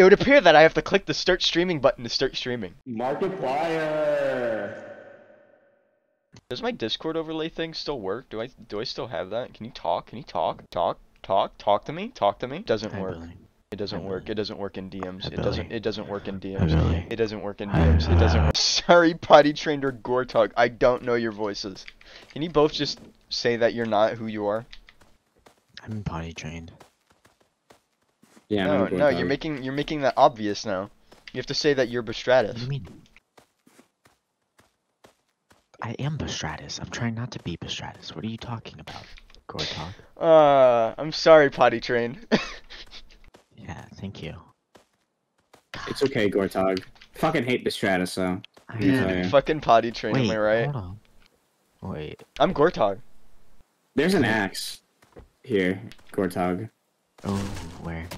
It would appear that I have to click the start streaming button to start streaming. Markiplier! Does my Discord overlay thing still work? Do I still have that? Can you talk? Can you talk? Talk to me? Talk to me? Doesn't work. It doesn't work. It doesn't work in DMs. It doesn't work in DMs. It doesn't work in DMs. It doesn't work. Sorry, potty trained or Gortog. I don't know your voices. Can you both just say that you're not who you are? I'm potty trained. Yeah. No, you're making that obvious now. You have to say that you're Bestratus. What do you mean? I am Bestratus. I'm trying not to be Bestratus. What are you talking about, Gortog? I'm sorry, potty trained. Yeah, thank you. It's okay, Gortog. Fucking hate Bestratus, though. Yeah. Fucking potty trained, am I right? Hold on. Wait. I'm Gortog. There's an axe here, Gortog. Oh, where?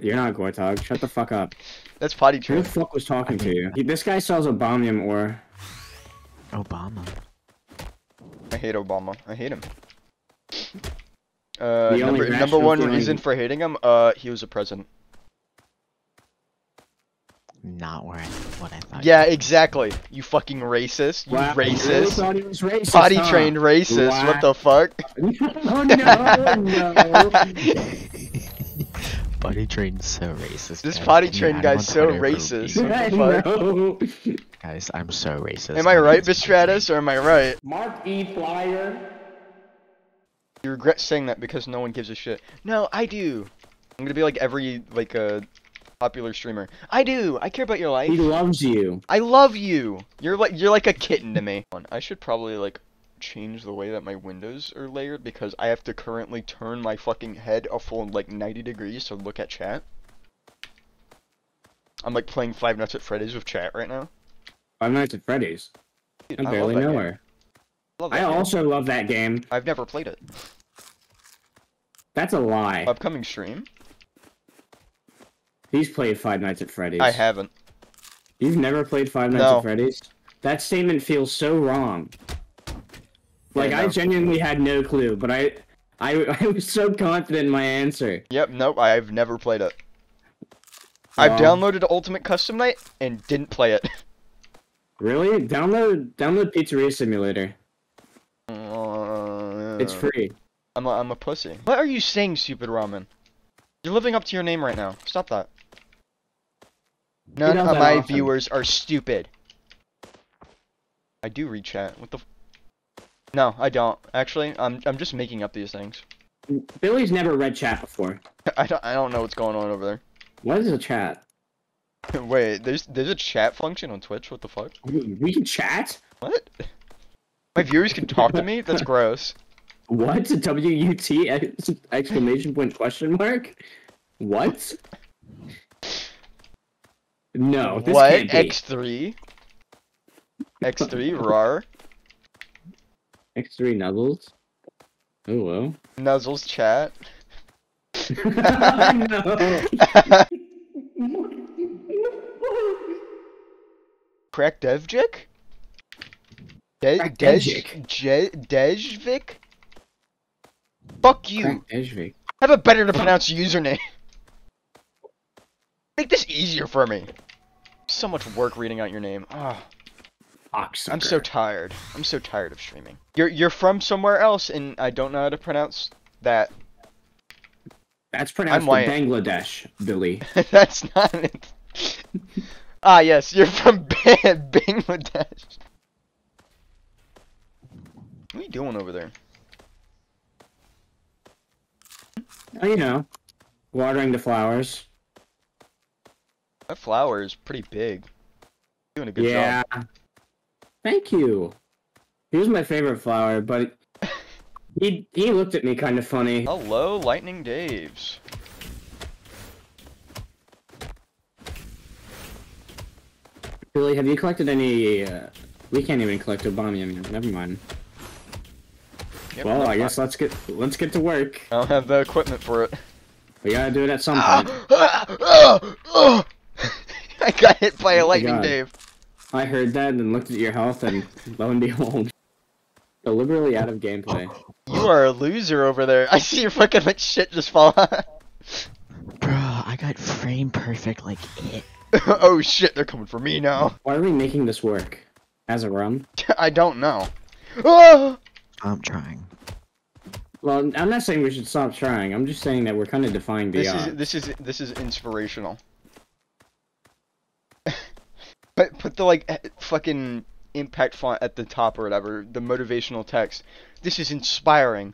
You're not Gortog. Shut the fuck up. That's potty trained. Who the fuck was talking to you? This guy sells Obamium ore. Obama. I hate Obama. I hate him. Number one reason for hating him, he was a president. Not where I, what I thought. Yeah, exactly. You fucking racist. You racist. Potty trained racist. Wow. What the fuck? Oh no, no. Potty trained so racist. This potty trained guy's so racist. What the fuck? Guys, I'm so racist. Am I right, Bestratus, or am I right? Markiplier. You regret saying that because no one gives a shit. No, I do. I'm gonna be like every popular streamer. I do. I care about your life. He loves you. I love you. You're like a kitten to me. I should probably like change the way that my windows are layered because I have to currently turn my fucking head a full like 90 degrees to look at chat. I'm like playing Five Nights at Freddy's with chat right now. Five Nights at Freddy's. Dude, I barely know her. I also love that game. I've never played it. That's a lie. Upcoming stream? He's played Five Nights at Freddy's. I haven't. You've never played Five Nights at Freddy's? That statement feels so wrong. Like, I genuinely had no clue, but I was so confident in my answer. Yep, nope, I've never played it. I've downloaded Ultimate Custom Night and didn't play it. Really? Download Pizzeria Simulator. It's free. I'm a pussy. What are you saying, stupid ramen? You're living up to your name right now. Stop that. None of my viewers are stupid. I do read chat. What the? No, I don't. Actually, I'm just making up these things. Billy's never read chat before. I don't know what's going on over there. What is a chat? Wait, there's a chat function on Twitch? What the fuck? We can chat? What? My viewers can talk to me? That's gross. What? WUT exclamation point question mark? What? No, this what? Can't be. X3? X3 RAR? X3 Nuzzles? Oh, well. Nuzzles chat? No! Crack Devjik? Dejvik? Fuck you! Dejvik. I have a better to pronounce username. Make this easier for me. So much work reading out your name. Ah. Oh. I'm so tired. I'm so tired of streaming. You're from somewhere else, and I don't know how to pronounce that. That's pronounced Bangladesh, Billy. That's not it. Ah, yes, you're from Bangladesh. What are you doing over there? Oh, you know, watering the flowers. That flower is pretty big. You're doing a good job. Yeah. Thank you. He was my favorite flower, but he looked at me kind of funny. Hello, Lightning Daves. Billy, have you collected any, we can't even collect Obamium, never mind. Yep, well, I guess let's get to work. I don't have the equipment for it. We gotta do it at some point. I got hit by a lightning Dave. I heard that and looked at your health and lo and behold, deliberately out of gameplay. You are a loser over there. I see your fucking like shit just fall out. Bro, I got frame perfect like it. Oh shit, they're coming for me now. Why are we making this work? As a run? I don't know. Oh! I'm trying. Well, I'm not saying we should stop trying. I'm just saying that we're kind of defying the odds. This is inspirational. Put the like fucking impact font at the top or whatever, the motivational text. This is inspiring.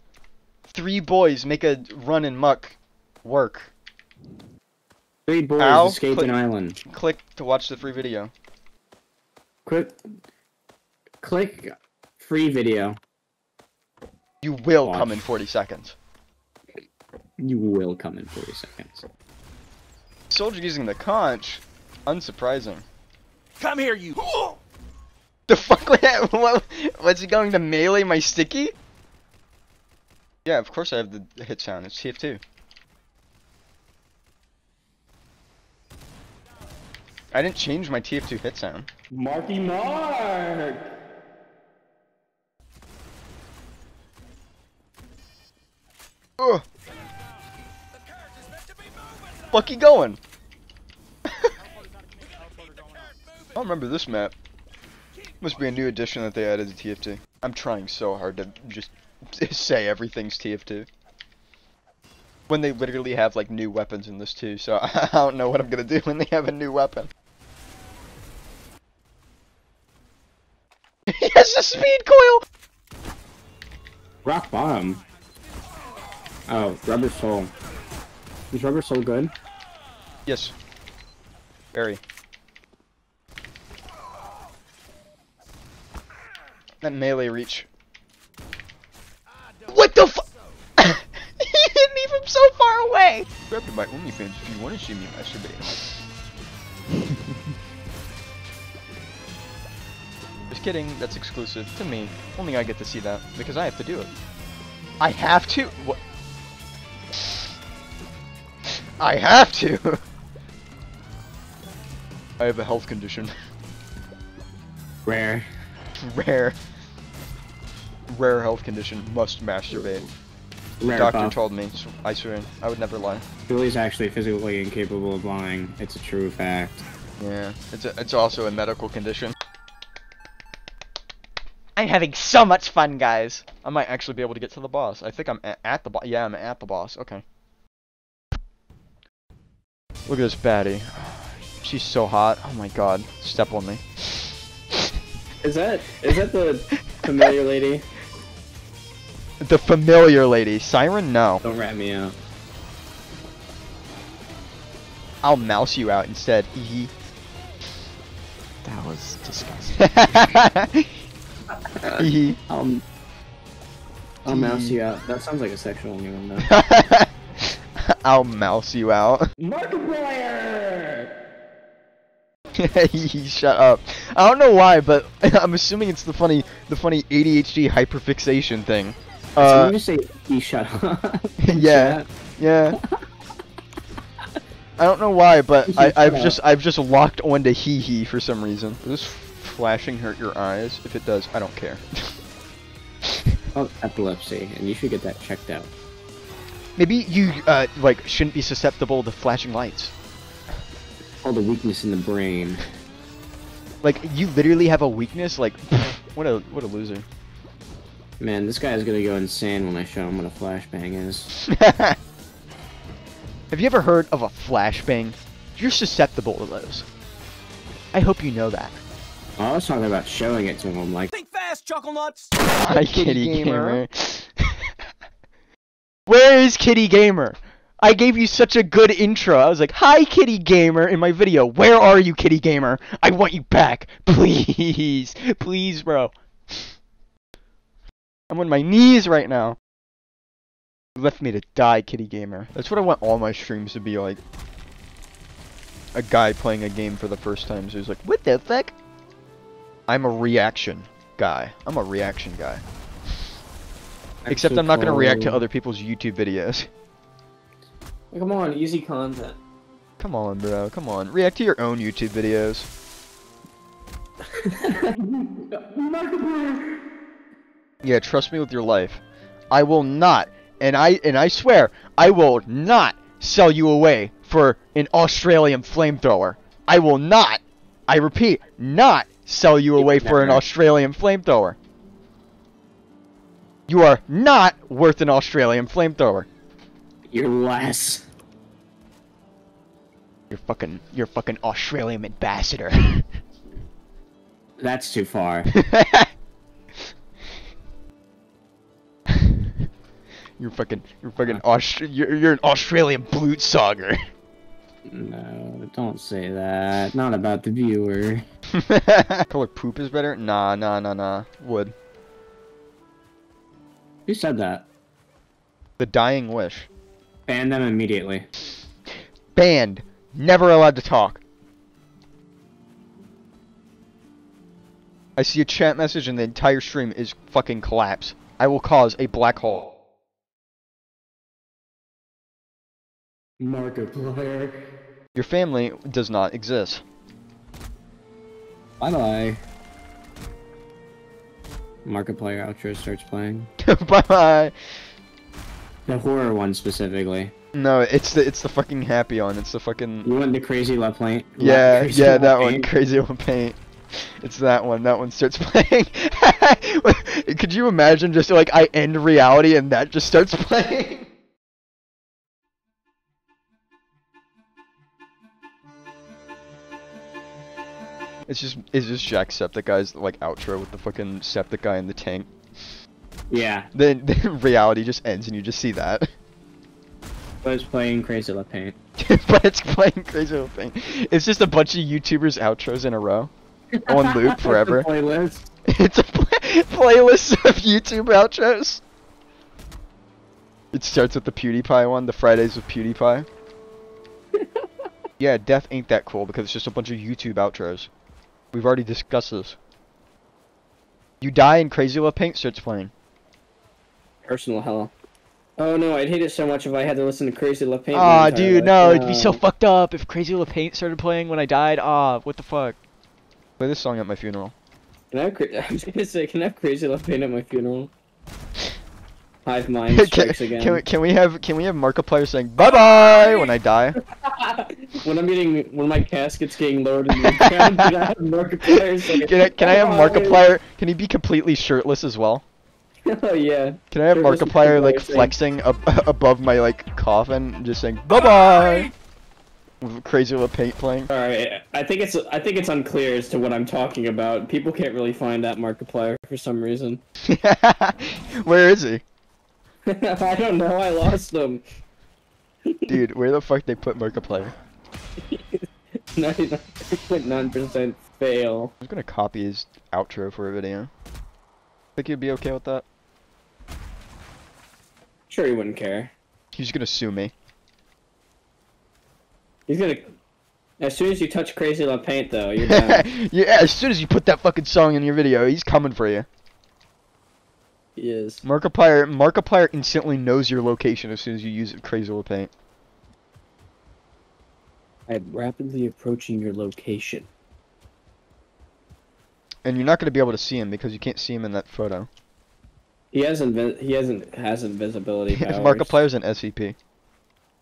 Three boys make a run and muck work. Three boys escape an island. Click to watch the free video. Click free video. You will come in 40 seconds. You will come in 40 seconds. Soldier using the conch, unsurprising. Come here, you. The fuck was that? What's he going to melee my sticky? Yeah, of course I have the hit sound. It's TF2. I didn't change my TF2 hit sound. Marky Mark! Ugh. Fuck you going? I don't remember this map. Must be a new addition that they added to TF2. I'm trying so hard to just say everything's TF2. When they literally have like new weapons in this too, so I don't know what I'm gonna do when they have a new weapon. He has a speed coil! Rock bottom. Oh, rubber soul. Is rubber soul good? Yes. Very. That melee reach. What the fu- He hit me from so far away! Subscribe to my OnlyFans if you want to see me masturbate. Just kidding, that's exclusive to me. Only I get to see that, because I have to do it. I have to? What? I have to! I have a health condition. Rare health condition, must masturbate. Rare doctor buff. Told me, so I swear, I would never lie. Julie's actually physically incapable of lying. It's a true fact. Yeah, it's also a medical condition. I'm having so much fun, guys. I might actually be able to get to the boss. I think I'm at the boss. Yeah, I'm at the boss. Okay. Look at this baddie. She's so hot. Oh my god. Step on me. Is that the familiar lady? The familiar lady. Siren? No. Don't rat me out. I'll mouse you out instead. That was disgusting. I'll mouse you out. That sounds like a sexual innuendo. I'll mouse you out. Markiplier! Shut up. I don't know why, but I'm assuming it's the funny ADHD hyperfixation thing. So you just say, "He shut up." Yeah, yeah. I don't know why, but I've just locked onto he for some reason. Is this flashing hurt your eyes? If it does, I don't care. Oh, epilepsy, and you should get that checked out. Maybe you like shouldn't be susceptible to flashing lights. All the weakness in the brain. Like, you literally have a weakness? Like, what a loser. Man, this guy is gonna go insane when I show him what a flashbang is. Have you ever heard of a flashbang? You're susceptible to those. I hope you know that. I was talking about showing it to him, like... Think fast, Chucklenuts! Hi, Kitty Gamer. Where is Kitty Gamer? I gave you such a good intro. I was like, "Hi, Kitty Gamer," in my video. Where are you, Kitty Gamer? I want you back. Please. Please, bro. I'm on my knees right now. You left me to die, Kitty Gamer. That's what I want all my streams to be like. A guy playing a game for the first time, so he's like, "What the fuck?" I'm a reaction guy. I'm a reaction guy. Except I'm not going to react to other people's YouTube videos. Come on, easy content. Come on, bro. Come on. React to your own YouTube videos. Yeah, trust me with your life. I will not, and I swear, I will not sell you away for an Australian flamethrower. I will not, I repeat, not sell you away for an Australian flamethrower. You are not worth an Australian flamethrower. You're less. You're fucking Australian ambassador. That's too far. You're an Australian blutsauger. No, don't say that. Not about the viewer. Color poop is better? Nah. Wood. Who said that? The Dying Wish. Ban them immediately. Banned. Never allowed to talk. I see a chat message and the entire stream is fucking collapse. I will cause a black hole. Markiplier. Your family does not exist. Bye-bye. Markiplier outro starts playing. Bye-bye. The horror one specifically. No, it's the fucking happy one. It's the fucking... You want the crazy love paint? Yeah, crazy yeah, that one. Crazy love paint. It's that one. That one starts playing. Could you imagine just like I end reality and that just starts playing? It's just Jacksepticeye's like outro with the fucking Septiceye in the tank. Yeah. Then reality just ends and you just see that. But it's playing Crazy Love Paint. But it's playing Crazy Love Paint. It's just a bunch of YouTubers' outros in a row, on loop forever. It's a playlist. It's a playlist of YouTube outros. It starts with the PewDiePie one, the Fridays with PewDiePie. Yeah, death ain't that cool because it's just a bunch of YouTube outros. We've already discussed this. You die and Crazy Love Paint starts playing. Personal hell. Oh no, I'd hate it so much if I had to listen to Crazy Love Paint. Aw, dude, no, it'd be so fucked up if Crazy Love Paint started playing when I died. Aw, what the fuck? Play this song at my funeral. Can I have Crazy Love Paint at my funeral? Hive mind strikes again. Can we have Markiplier saying bye bye when I die? when my casket's getting lowered in the ground, can I have Markiplier saying? Can I have Markiplier? Can he be completely shirtless as well? Oh yeah. Can I have Markiplier like flexing up above my like coffin, just saying bye bye? With Crazy Love Paint playing. All right, I think it's unclear as to what I'm talking about. People can't really find that Markiplier for some reason. Where is he? I don't know, I lost them. Dude, where the fuck they put Markiplier? 99.9% fail. I'm gonna copy his outro for a video. Think he'd be okay with that? Sure, he wouldn't care. He's gonna sue me. He's gonna... As soon as you touch Crazy Love Paint, though, you're done. Yeah, as soon as you put that fucking song in your video, he's coming for you. He is. Markiplier instantly knows your location as soon as you use Crazy Love Paint. I'm rapidly approaching your location. And you're not going to be able to see him because you can't see him in that photo. He has invisibility powers. Markiplier's an SCP.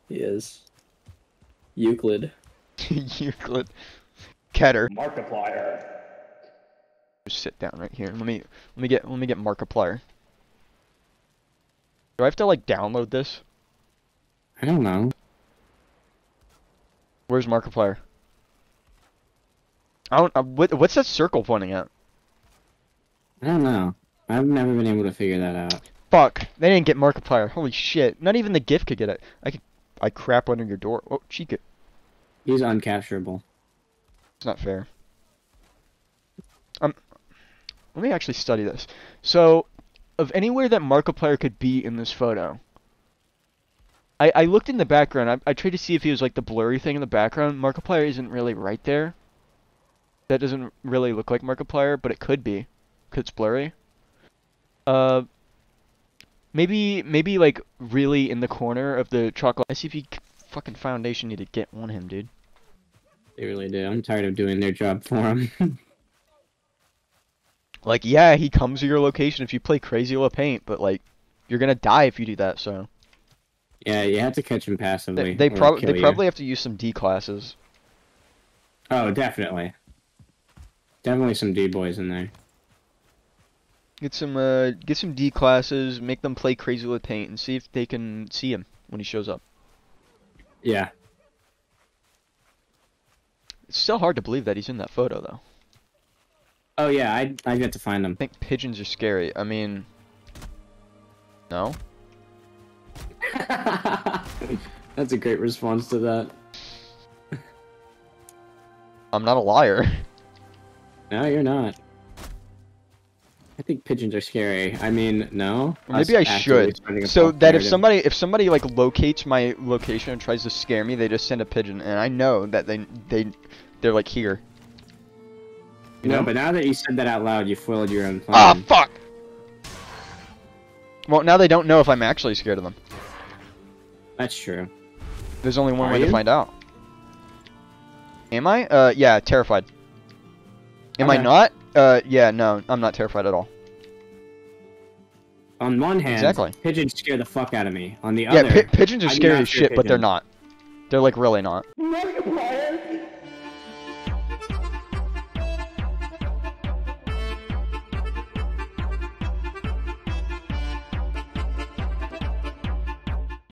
He is. Euclid. Euclid. Keter. Markiplier. Just sit down right here. Let me get Markiplier. Do I have to like download this? I don't know. Where's Markiplier? What's that circle pointing at? I don't know. I've never been able to figure that out. Fuck! They didn't get Markiplier. Holy shit! Not even the GIF could get it. I crap under your door. Oh, Chica. He's uncapturable. It's not fair. Let me actually study this. So, of anywhere that Markiplier could be in this photo, I looked in the background. I tried to see if he was like the blurry thing in the background. Markiplier isn't really right there. That doesn't really look like Markiplier, but it could be, because it's blurry. Maybe like really in the corner of the chocolate. SCP fucking Foundation need to get on him, dude. They really do. I'm tired of doing their job for him. Like, yeah, he comes to your location if you play Crazy Love Paint, but like, you're gonna die if you do that. So. Yeah, you have to catch him passively. They probably have to use some D classes. Oh, definitely. Definitely some D boys in there. Get some D classes, make them play crazy with paint, and see if they can see him when he shows up. Yeah. It's still hard to believe that he's in that photo, though. Oh yeah, I get to find him. I think pigeons are scary. I mean, no. That's a great response to that. I'm not a liar. No, you're not. I think pigeons are scary. I mean, no. Maybe I should. So that if somebody like locates my location and tries to scare me, they just send a pigeon, and I know that they're like here. You know, but now that you said that out loud, you foiled your own plan. Ah, fuck! Well, now they don't know if I'm actually scared of them. That's true. There's only one way to find out. Am I? Yeah, terrified. Am I not? Yeah, no, I'm not terrified at all. On one hand, pigeons scare the fuck out of me. On the other, pigeons are scary as shit, but they're not. They're like really not.